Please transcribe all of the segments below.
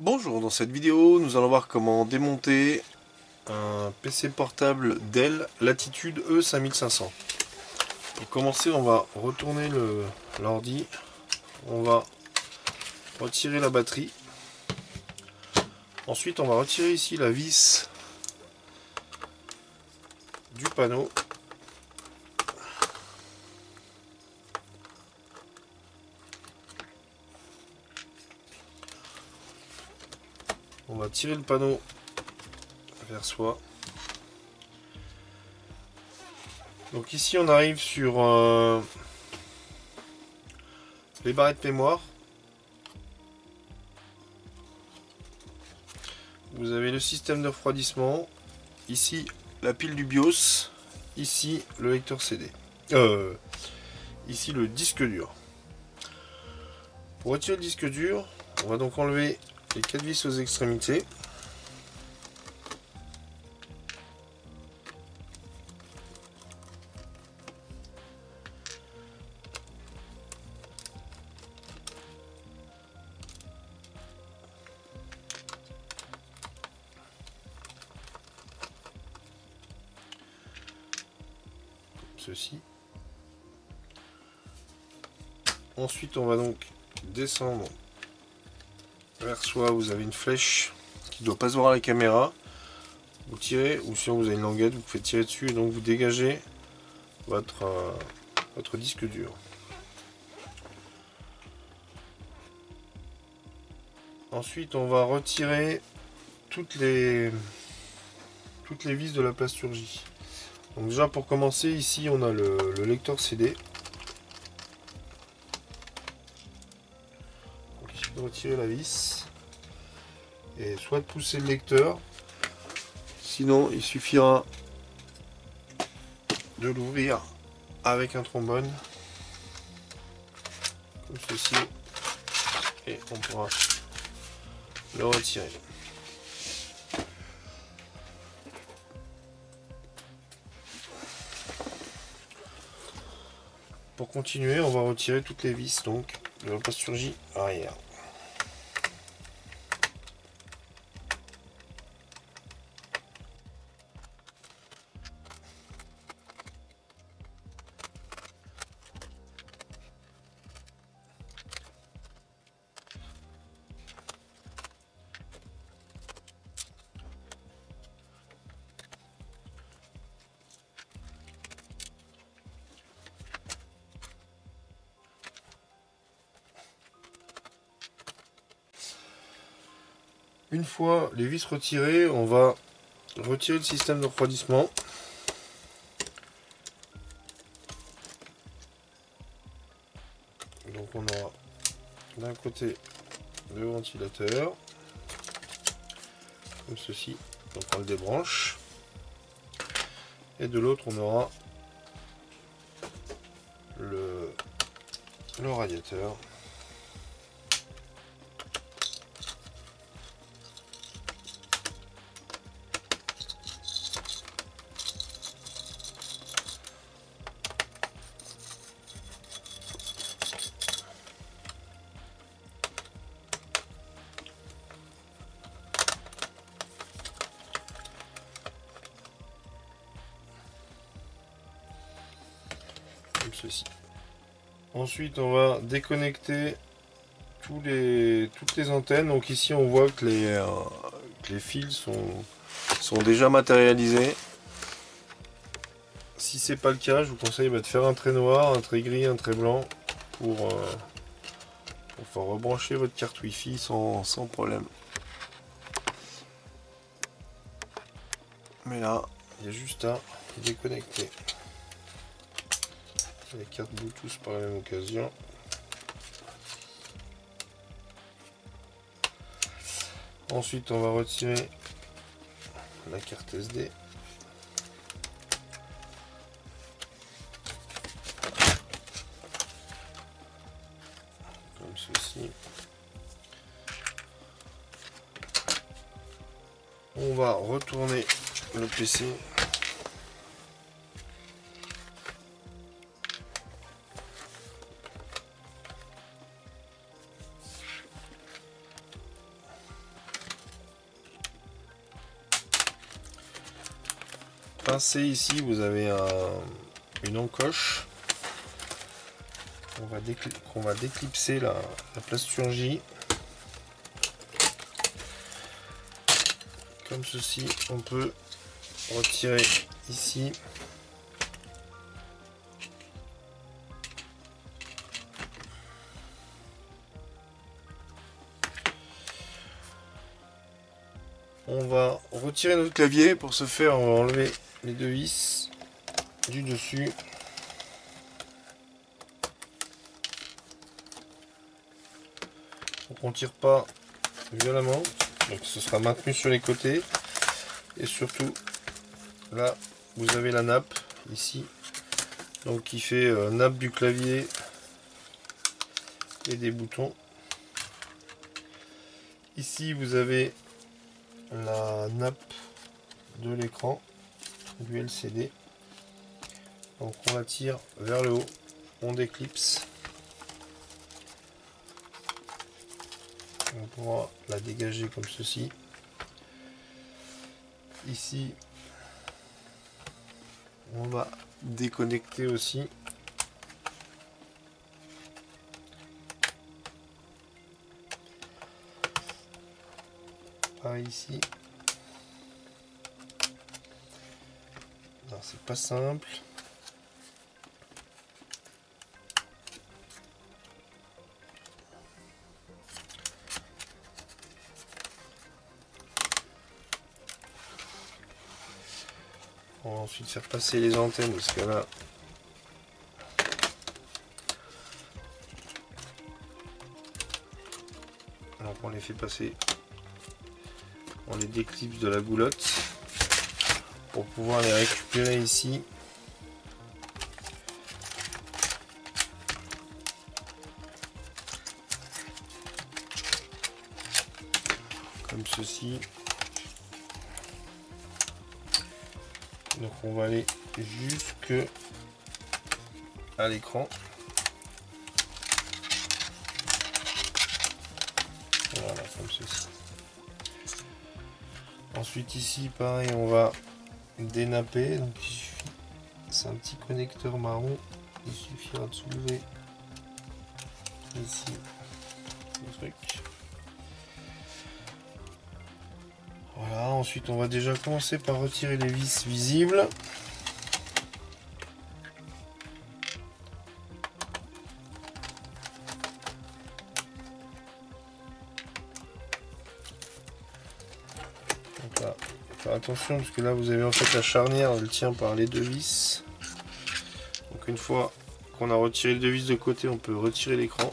Bonjour, dans cette vidéo nous allons voir comment démonter un PC portable Dell Latitude E5500. Pour commencer, on va retourner l'ordi, on va retirer la batterie, ensuite on va retirer ici la vis du panneau. On va tirer le panneau vers soi. Donc ici on arrive sur les barrettes mémoire. Vous avez le système de refroidissement. Ici la pile du BIOS. Ici le lecteur CD. Ici le disque dur. Pour retirer le disque dur, on va donc enlever les 4 vis aux extrémités. Ceci. Ensuite, on va donc descendre. Vers soi, vous avez une flèche qui ne doit pas se voir à la caméra. Vous tirez, ou sinon vous avez une languette, vous pouvez tirer dessus et donc vous dégagez votre disque dur. Ensuite, on va retirer toutes les vis de la plasturgie. Donc déjà pour commencer, ici on a le lecteur CD. Retirer la vis et soit de pousser le lecteur, sinon il suffira de l'ouvrir avec un trombone comme ceci et on pourra le retirer. Pour continuer, on va retirer toutes les vis donc de la plasturgie arrière. Une fois les vis retirées, on va retirer le système de refroidissement. Donc on aura d'un côté le ventilateur, comme ceci, donc on le débranche. Et de l'autre, on aura le radiateur. Ceci. Ensuite, on va déconnecter toutes les antennes. Donc ici on voit que les fils sont déjà matérialisés. Si c'est pas le cas, je vous conseille de faire un trait noir, un trait gris, un trait blanc pour faire rebrancher votre carte Wi-Fi sans problème. Mais là il y a juste à déconnecter les cartes Bluetooth par la même occasion. Ensuite, on va retirer la carte SD. Comme ceci. On va retourner le PC. pincé ici, vous avez une encoche qu'on va déclipser la plasturgie. Comme ceci, on peut retirer ici. On va retirer notre clavier. Pour ce faire, on va enlever les deux vis du dessus. Donc on ne tire pas violemment, donc ce sera maintenu sur les côtés. Et surtout, là, vous avez la nappe ici, donc qui fait nappe du clavier et des boutons. Ici, vous avez la nappe de l'écran du LCD, donc on la tire vers le haut, on déclipse, on pourra la dégager comme ceci. Ici on va déconnecter aussi, ici. Non, c'est pas simple. On va ensuite faire passer les antennes parce que là donc on les fait passer, on les déclipse de la goulotte pour pouvoir les récupérer ici. Comme ceci. Donc on va aller jusque à l'écran. Voilà, comme ceci. Ensuite ici pareil, on va dénapper, donc il suffit, c'est un petit connecteur marron, il suffira de soulever ici le truc. Voilà, ensuite on va déjà commencer par retirer les vis visibles. Attention parce que là vous avez en fait la charnière, elle tient par les deux vis. Donc une fois qu'on a retiré les deux vis de côté, on peut retirer l'écran.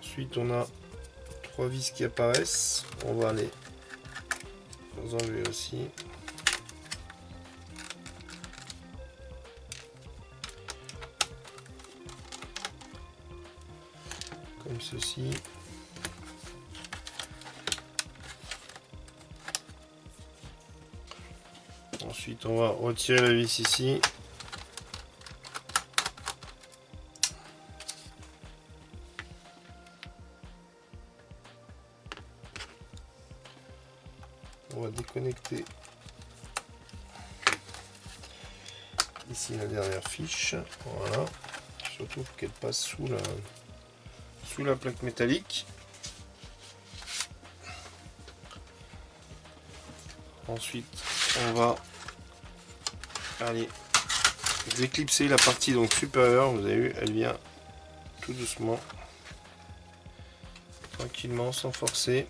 Ensuite on a trois vis qui apparaissent, on va les enlever aussi. Comme ceci. Ensuite on va retirer la vis ici. On va déconnecter ici la dernière fiche. Voilà. Surtout pour qu'elle passe sous la plaque métallique. Ensuite on va aller déclipser la partie donc supérieure. Vous avez vu, elle vient tout doucement, tranquillement, sans forcer.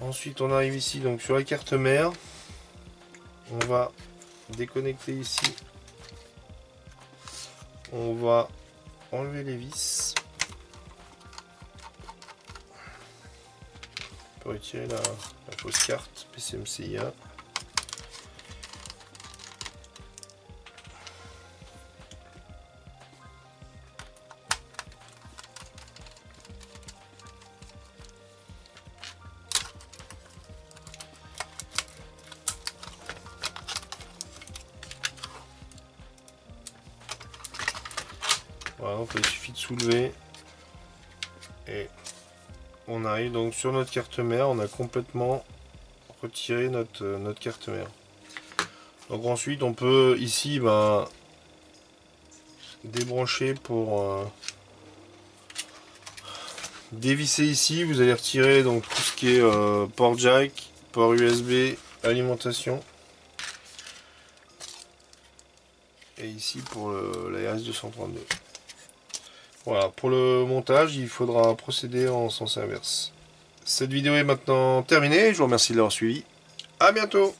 Ensuite on arrive ici donc sur la carte mère, on va déconnecter ici, on va enlever les vis, on peut retirer la fausse carte PCMCIA. Voilà, donc il suffit de soulever et on arrive donc sur notre carte mère, on a complètement retiré notre carte mère. Donc ensuite on peut ici débrancher pour dévisser. Ici vous allez retirer donc tout ce qui est port jack, port USB, alimentation, et ici pour la RS232. Voilà, pour le montage, il faudra procéder en sens inverse. Cette vidéo est maintenant terminée, je vous remercie de l'avoir suivi. À bientôt!